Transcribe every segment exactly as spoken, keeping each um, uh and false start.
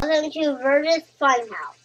Welcome to Burgess Fun House.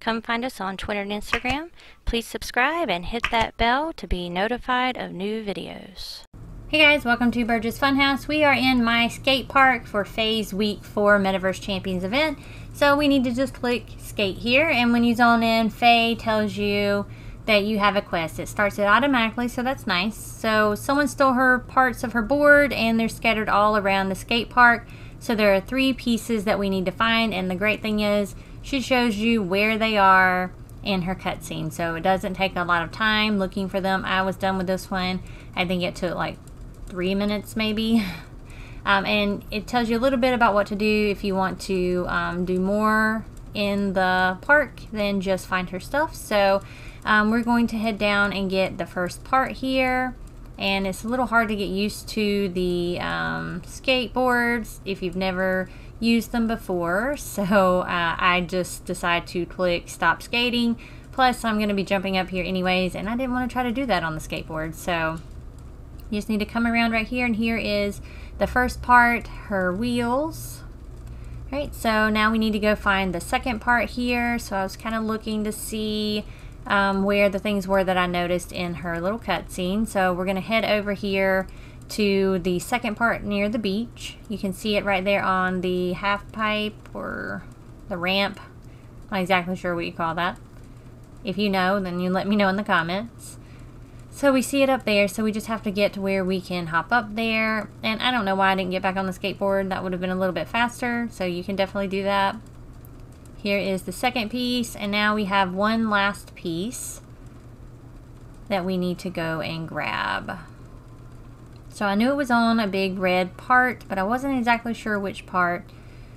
Come find us on Twitter and Instagram. Please subscribe and hit that bell to be notified of new videos. Hey guys, welcome to Burgess Fun House. We are in My Skate Park for Phase Week four Metaverse Champions event. So we need to just click skate here, and when you zone in, Fey tells you that you have a quest. It starts it automatically, so that's nice. So someone stole her parts of her board and they're scattered all around the skate park. So there are three pieces that we need to find, and the great thing is she shows you where they are in her cutscene, so it doesn't take a lot of time looking for them. I was done with this one. I think it took like three minutes maybe. Um, and it tells you a little bit about what to do if you want to um, do more in the park than just find her stuff. So um, we're going to head down and get the first part here. And it's a little hard to get used to the um, skateboards if you've never used them before, so uh, I just decided to click stop skating. Plus I'm going to be jumping up here anyways, and I didn't want to try to do that on the skateboard, so you just need to come around right here, and here is the first part, her wheels. All right, so now we need to go find the second part here. So I was kind of looking to see Um, where the things were that I noticed in her little cutscene. So we're gonna head over here to the second part near the beach. You can see it right there on the half pipe or the ramp. Not exactly sure what you call that. If you know, then you let me know in the comments. So we see it up there, so we just have to get to where we can hop up there. And I don't know why I didn't get back on the skateboard. That would have been a little bit faster, so you can definitely do that. Here is the second piece, and now we have one last piece that we need to go and grab. So I knew it was on a big red part, but I wasn't exactly sure which part.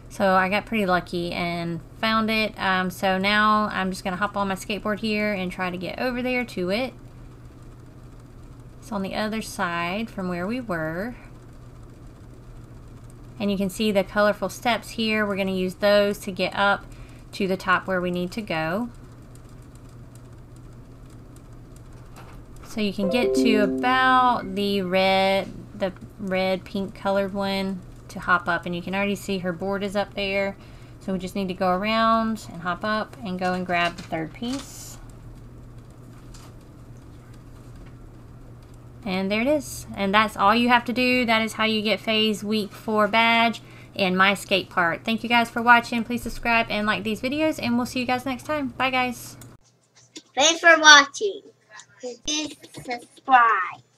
So I got pretty lucky and found it. Um, so now I'm just gonna hop on my skateboard here and try to get over there to it. It's on the other side from where we were. And you can see the colorful steps here. We're gonna use those to get up to the top where we need to go. So you can get to about the red, the red pink colored one to hop up, and you can already see her board is up there. So we just need to go around and hop up and go and grab the third piece. And there it is. And that's all you have to do. That is how you get Phase Week four badge in My Skate Park. Thank you guys for watching. Please subscribe and like these videos, and we'll see you guys next time. Bye guys. Thanks for watching. Please subscribe.